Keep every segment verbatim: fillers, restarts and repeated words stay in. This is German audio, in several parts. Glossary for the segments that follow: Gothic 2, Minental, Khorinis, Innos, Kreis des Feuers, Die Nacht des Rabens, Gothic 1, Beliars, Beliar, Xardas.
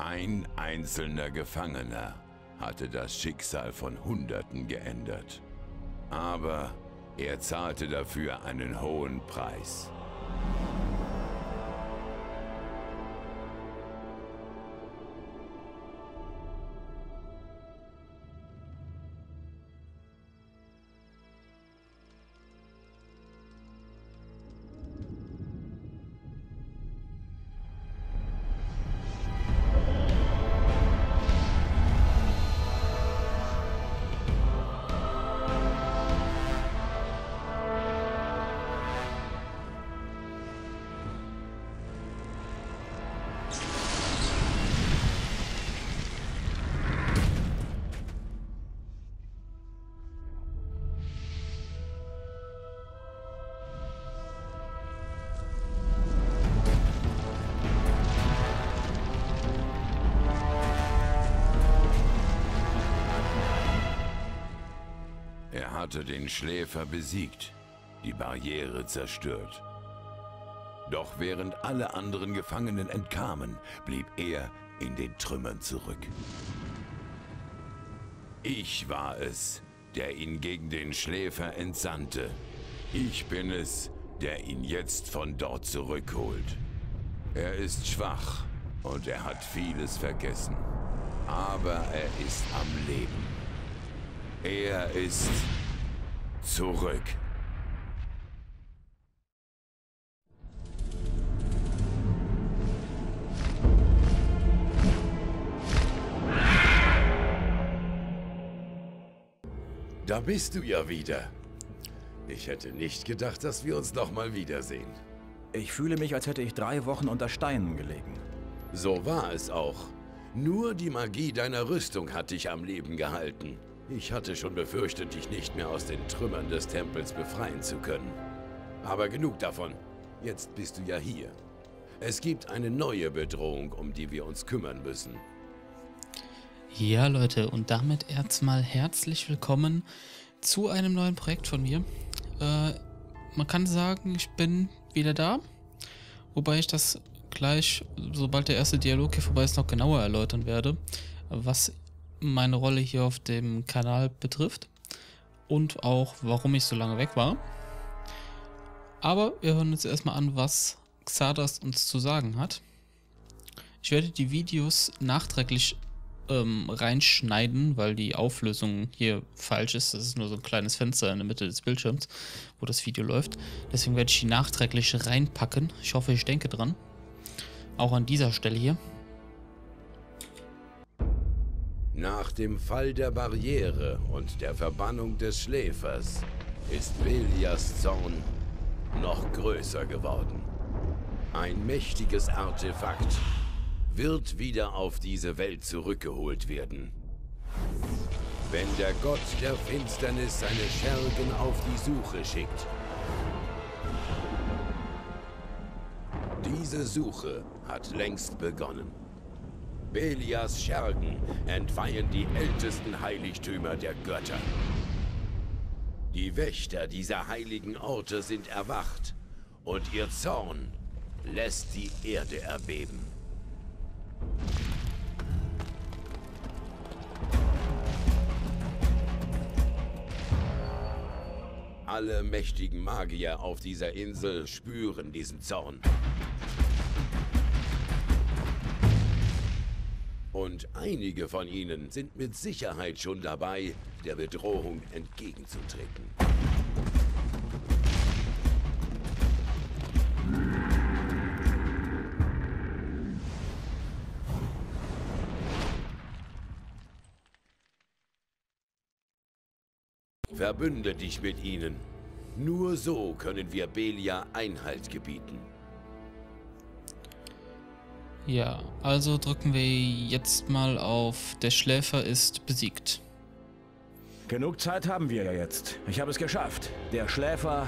Ein einzelner Gefangener hatte das Schicksal von Hunderten geändert. Aber er zahlte dafür einen hohen Preis. Hatte den Schläfer besiegt, die Barriere zerstört. Doch während alle anderen Gefangenen entkamen, blieb er in den Trümmern zurück. Ich war es, der ihn gegen den Schläfer entsandte. Ich bin es, der ihn jetzt von dort zurückholt. Er ist schwach und er hat vieles vergessen. Aber er ist am Leben. Er ist... zurück. Da bist du ja wieder. Ich hätte nicht gedacht, dass wir uns nochmal wiedersehen. Ich fühle mich, als hätte ich drei Wochen unter Steinen gelegen. So war es auch. Nur die Magie deiner Rüstung hat dich am Leben gehalten. Ich hatte schon befürchtet, dich nicht mehr aus den Trümmern des Tempels befreien zu können. Aber genug davon. Jetzt bist du ja hier. Es gibt eine neue Bedrohung, um die wir uns kümmern müssen. Ja, Leute, und damit erstmal herzlich willkommen zu einem neuen Projekt von mir. Äh, man kann sagen, ich bin wieder da. Wobei ich das gleich, sobald der erste Dialog hier vorbei ist, noch genauer erläutern werde, was meine Rolle hier auf dem Kanal betrifft und auch warum ich so lange weg war. Aber wir hören uns erstmal an, was Xardas uns zu sagen hat. Ich werde die Videos nachträglich ähm, reinschneiden, weil die Auflösung hier falsch ist. Das ist nur so ein kleines Fenster in der Mitte des Bildschirms, wo das Video läuft. Deswegen werde ich die nachträglich reinpacken. Ich hoffe, ich denke dran. Auch an dieser Stelle hier. Nach dem Fall der Barriere und der Verbannung des Schläfers ist Beliars Zorn noch größer geworden. Ein mächtiges Artefakt wird wieder auf diese Welt zurückgeholt werden. Wenn der Gott der Finsternis seine Schergen auf die Suche schickt. Diese Suche hat längst begonnen. Beliars Schergen entweihen die ältesten Heiligtümer der Götter. Die Wächter dieser heiligen Orte sind erwacht und ihr Zorn lässt die Erde erbeben. Alle mächtigen Magier auf dieser Insel spüren diesen Zorn. Und einige von ihnen sind mit Sicherheit schon dabei, der Bedrohung entgegenzutreten. Verbünde dich mit ihnen. Nur so können wir Beliar Einhalt gebieten. Ja, also drücken wir jetzt mal auf, der Schläfer ist besiegt. Genug Zeit haben wir ja jetzt. Ich habe es geschafft. Der Schläfer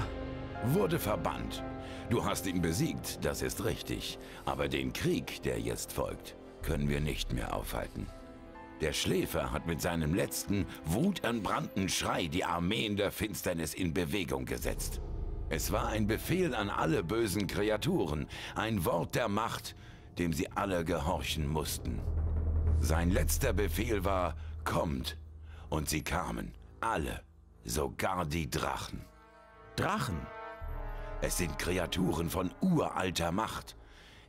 wurde verbannt. Du hast ihn besiegt, das ist richtig. Aber den Krieg, der jetzt folgt, können wir nicht mehr aufhalten. Der Schläfer hat mit seinem letzten, wutanbrannten Schrei die Armeen der Finsternis in Bewegung gesetzt. Es war ein Befehl an alle bösen Kreaturen, ein Wort der Macht, dem sie alle gehorchen mussten. Sein letzter Befehl war, kommt. Und sie kamen, alle, sogar die Drachen. Drachen? Es sind Kreaturen von uralter Macht.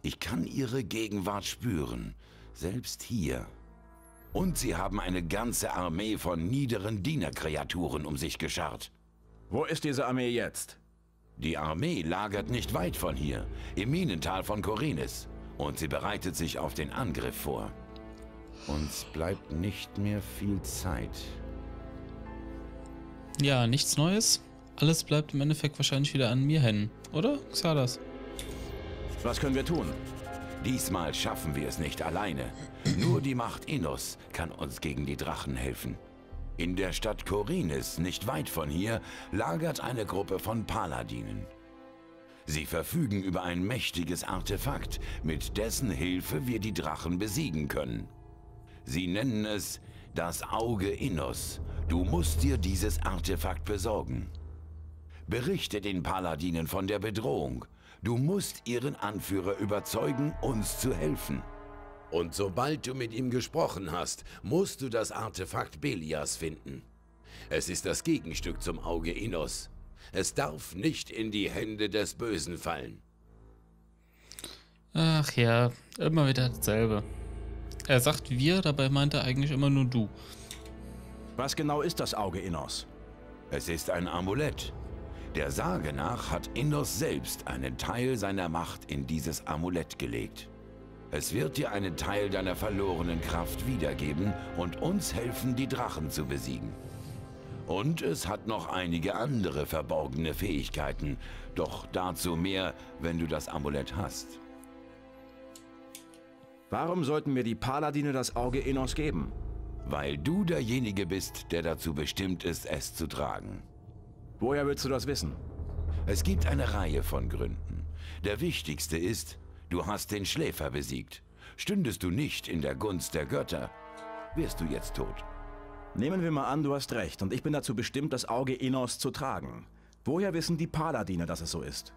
Ich kann ihre Gegenwart spüren, selbst hier. Und sie haben eine ganze Armee von niederen Dienerkreaturen um sich geschart. Wo ist diese Armee jetzt? Die Armee lagert nicht weit von hier, im Minental von Khorinis. Und sie bereitet sich auf den Angriff vor. Uns bleibt nicht mehr viel Zeit. Ja, nichts Neues. Alles bleibt im Endeffekt wahrscheinlich wieder an mir hängen, oder, Xardas? Was können wir tun? Diesmal schaffen wir es nicht alleine. Nur die Macht Innos kann uns gegen die Drachen helfen. In der Stadt Khorinis, nicht weit von hier, lagert eine Gruppe von Paladinen. Sie verfügen über ein mächtiges Artefakt, mit dessen Hilfe wir die Drachen besiegen können. Sie nennen es das Auge Innos. Du musst dir dieses Artefakt besorgen. Berichte den Paladinen von der Bedrohung. Du musst ihren Anführer überzeugen, uns zu helfen. Und sobald du mit ihm gesprochen hast, musst du das Artefakt Beliars finden. Es ist das Gegenstück zum Auge Innos. Es darf nicht in die Hände des Bösen fallen. Ach ja, immer wieder dasselbe. Er sagt wir, dabei meint er eigentlich immer nur du. Was genau ist das Auge Innos? Es ist ein Amulett. Der Sage nach hat Innos selbst einen Teil seiner Macht in dieses Amulett gelegt. Es wird dir einen Teil deiner verlorenen Kraft wiedergeben und uns helfen, die Drachen zu besiegen. Und es hat noch einige andere verborgene Fähigkeiten, doch dazu mehr, wenn du das Amulett hast. Warum sollten mir die Paladine das Auge Innos geben? Weil du derjenige bist, der dazu bestimmt ist, es zu tragen. Woher willst du das wissen? Es gibt eine Reihe von Gründen. Der wichtigste ist, du hast den Schläfer besiegt. Stündest du nicht in der Gunst der Götter, wärst du jetzt tot. Nehmen wir mal an, du hast recht und ich bin dazu bestimmt, das Auge Innos zu tragen. Woher wissen die Paladine, dass es so ist?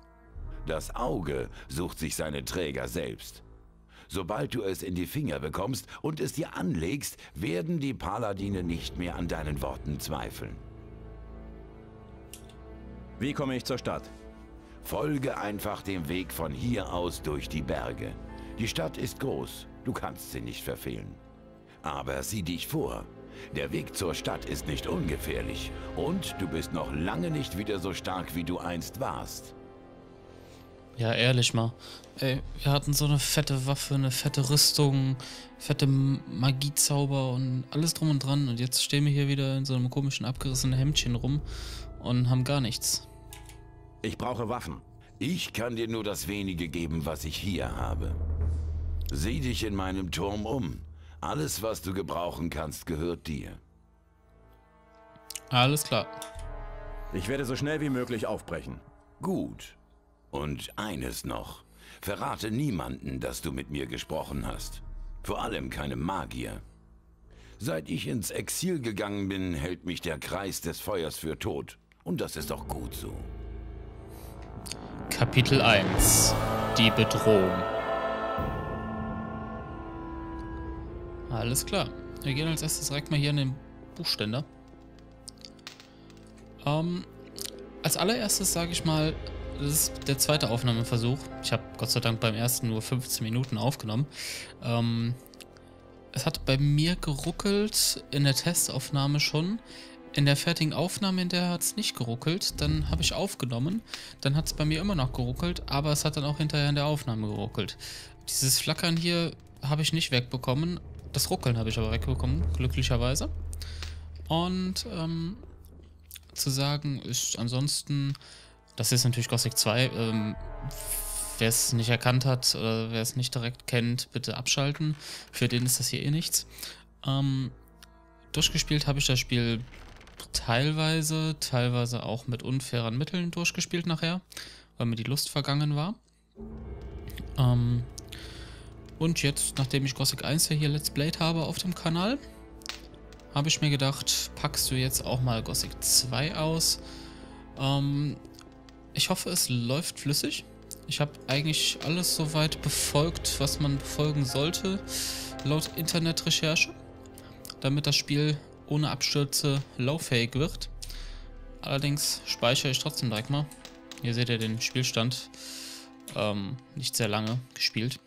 Das Auge sucht sich seine Träger selbst. Sobald du es in die Finger bekommst und es dir anlegst, werden die Paladine nicht mehr an deinen Worten zweifeln. Wie komme ich zur Stadt? Folge einfach dem Weg von hier aus durch die Berge. Die Stadt ist groß, du kannst sie nicht verfehlen. Aber sieh dich vor. Der Weg zur Stadt ist nicht ungefährlich und du bist noch lange nicht wieder so stark, wie du einst warst. Ja, ehrlich mal. Ey, wir hatten so eine fette Waffe, eine fette Rüstung, fette Magiezauber und alles drum und dran. Und jetzt stehen wir hier wieder in so einem komischen abgerissenen Hemdchen rum und haben gar nichts. Ich brauche Waffen. Ich kann dir nur das wenige geben, was ich hier habe. Sieh dich in meinem Turm um. Alles, was du gebrauchen kannst, gehört dir. Alles klar. Ich werde so schnell wie möglich aufbrechen. Gut. Und eines noch. Verrate niemanden, dass du mit mir gesprochen hast. Vor allem keine Magier. Seit ich ins Exil gegangen bin, hält mich der Kreis des Feuers für tot. Und das ist auch gut so. Kapitel eins. Die Bedrohung. Alles klar. Wir gehen als erstes direkt mal hier in den Buchständer. Ähm, als allererstes sage ich mal, das ist der zweite Aufnahmeversuch. Ich habe Gott sei Dank beim ersten nur fünfzehn Minuten aufgenommen. Ähm, es hat bei mir geruckelt, in der Testaufnahme schon. In der fertigen Aufnahme, in der hat es nicht geruckelt. Dann habe ich aufgenommen. Dann hat es bei mir immer noch geruckelt, aber es hat dann auch hinterher in der Aufnahme geruckelt. Dieses Flackern hier habe ich nicht wegbekommen. Das Ruckeln habe ich aber wegbekommen, glücklicherweise. Und ähm, zu sagen ist ansonsten, das ist natürlich Gothic zwei. Ähm, wer es nicht erkannt hat oder wer es nicht direkt kennt, bitte abschalten. Für den ist das hier eh nichts. Ähm, durchgespielt habe ich das Spiel teilweise, teilweise auch mit unfairen Mitteln durchgespielt nachher, weil mir die Lust vergangen war. Ähm, und jetzt, nachdem ich Gothic eins hier Let's Played habe auf dem Kanal, habe ich mir gedacht, packst du jetzt auch mal Gothic zwei aus. Ähm, ich hoffe, es läuft flüssig. Ich habe eigentlich alles soweit befolgt, was man befolgen sollte. laut Internetrecherche, damit das Spiel ohne Abstürze lauffähig wird. Allerdings speichere ich trotzdem direkt mal. Hier seht ihr den Spielstand. Ähm, nicht sehr lange gespielt.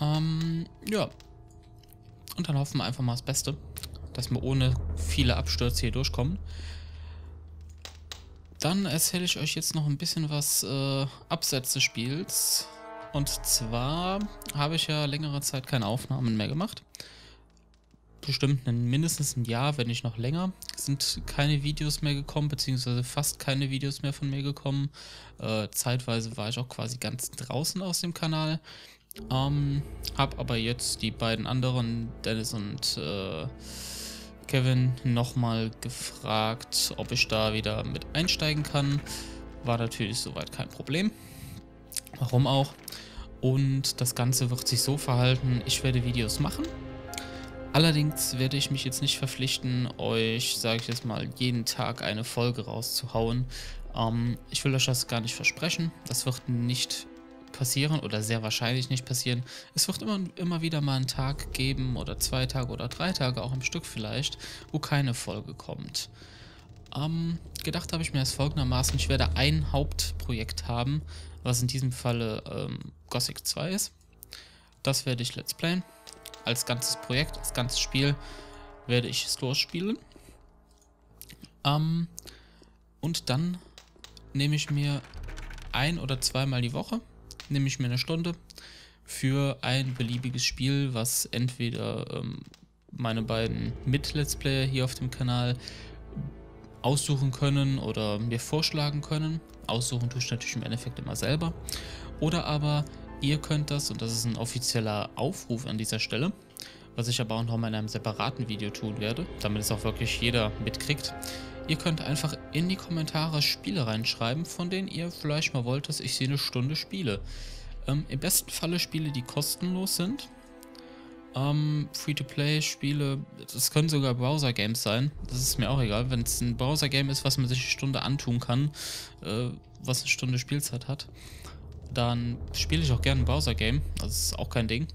Ähm, ja. Und dann hoffen wir einfach mal das Beste, dass wir ohne viele Abstürze hier durchkommen. Dann erzähle ich euch jetzt noch ein bisschen was äh, abseits des Spiels. Und zwar habe ich ja längere Zeit keine Aufnahmen mehr gemacht. Bestimmt ein, mindestens ein Jahr, wenn nicht noch länger, sind keine Videos mehr gekommen, beziehungsweise fast keine Videos mehr von mir gekommen. Äh, zeitweise war ich auch quasi ganz draußen aus dem Kanal. Ähm, hab aber jetzt die beiden anderen, Dennis und äh, Kevin, nochmal gefragt, ob ich da wieder mit einsteigen kann. War natürlich soweit kein Problem. Warum auch? Und das Ganze wird sich so verhalten, ich werde Videos machen. Allerdings werde ich mich jetzt nicht verpflichten, euch, sage ich jetzt mal, jeden Tag eine Folge rauszuhauen. Ähm, ich will euch das gar nicht versprechen. Das wird nicht passieren oder sehr wahrscheinlich nicht passieren. Es wird immer, immer wieder mal einen Tag geben oder zwei Tage oder drei Tage, auch am Stück vielleicht, wo keine Folge kommt. Ähm, gedacht habe ich mir das folgendermaßen: Ich werde ein Hauptprojekt haben, was in diesem Falle ähm, Gothic zwei ist. Das werde ich let's playen. Als ganzes Projekt, als ganzes Spiel werde ich es losspielen. Ähm, und dann nehme ich mir ein- oder zweimal die Woche, nehme ich mir eine Stunde für ein beliebiges Spiel, was entweder ähm, meine beiden Mit-Let's Player hier auf dem Kanal aussuchen können oder mir vorschlagen können. Aussuchen tue ich natürlich im Endeffekt immer selber. Oder aber ihr könnt das, und das ist ein offizieller Aufruf an dieser Stelle, was ich aber auch noch mal in einem separaten Video tun werde, damit es auch wirklich jeder mitkriegt. Ihr könnt einfach in die Kommentare Spiele reinschreiben, von denen ihr vielleicht mal wollt, dass ich sie eine Stunde spiele. Ähm, im besten Falle Spiele, die kostenlos sind. Ähm, Free-to-Play-Spiele, das können sogar Browser-Games sein, das ist mir auch egal. Wenn es ein Browser-Game ist, was man sich eine Stunde antun kann, äh, was eine Stunde Spielzeit hat, dann spiele ich auch gerne ein Browser-Game. Das ist auch kein Ding.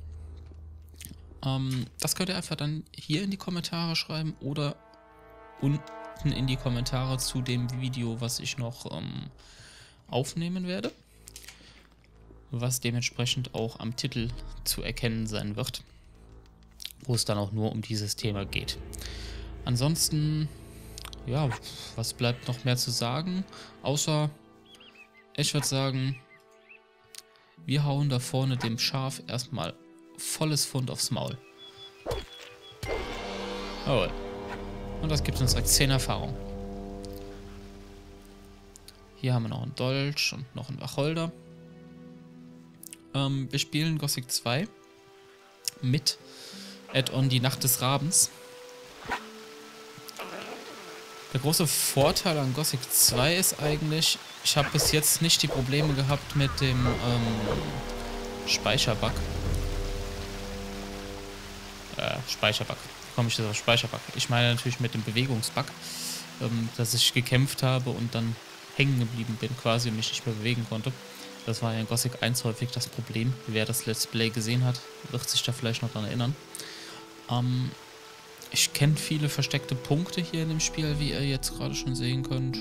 Ähm, das könnt ihr einfach dann hier in die Kommentare schreiben oder unten in die Kommentare zu dem Video, was ich noch ähm, aufnehmen werde. Was dementsprechend auch am Titel zu erkennen sein wird. Wo es dann auch nur um dieses Thema geht. Ansonsten, ja, was bleibt noch mehr zu sagen? Außer, ich würde sagen, wir hauen da vorne dem Schaf erstmal volles Pfund aufs Maul. Jawohl. Und das gibt uns direkt zehn Erfahrung. Hier haben wir noch einen Dolch und noch einen Wacholder. Ähm, wir spielen Gothic zwei mit Add-on Die Nacht des Rabens. Der große Vorteil an Gothic zwei ist eigentlich, ich habe bis jetzt nicht die Probleme gehabt mit dem ähm, Speicherbug. Äh, Speicherbug. Wie komme ich jetzt auf Speicherbug? Ich meine natürlich mit dem Bewegungsbug, ähm, dass ich gekämpft habe und dann hängen geblieben bin quasi und mich nicht mehr bewegen konnte. Das war ja in Gothic eins häufig das Problem. Wer das Let's Play gesehen hat, wird sich da vielleicht noch dran erinnern. Ähm... Ich kenne viele versteckte Punkte hier in dem Spiel, wie ihr jetzt gerade schon sehen könnt.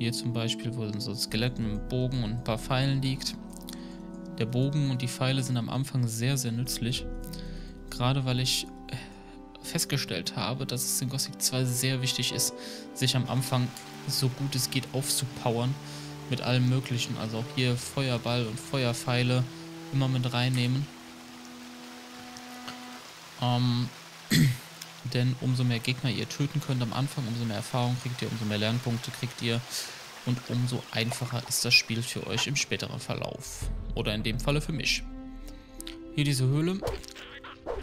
Hier zum Beispiel, wo so ein Skelett mit einem Bogen und ein paar Pfeilen liegt. Der Bogen und die Pfeile sind am Anfang sehr, sehr nützlich. Gerade weil ich festgestellt habe, dass es in Gothic zwei sehr wichtig ist, sich am Anfang so gut es geht aufzupowern mit allem Möglichen. Also auch hier Feuerball und Feuerpfeile immer mit reinnehmen. Ähm, denn umso mehr Gegner ihr töten könnt am Anfang, umso mehr Erfahrung kriegt ihr, umso mehr Lernpunkte kriegt ihr und umso einfacher ist das Spiel für euch im späteren Verlauf. Oder in dem Falle für mich. Hier diese Höhle.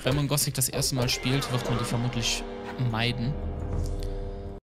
Wenn man Gothic das erste Mal spielt, wird man die vermutlich meiden.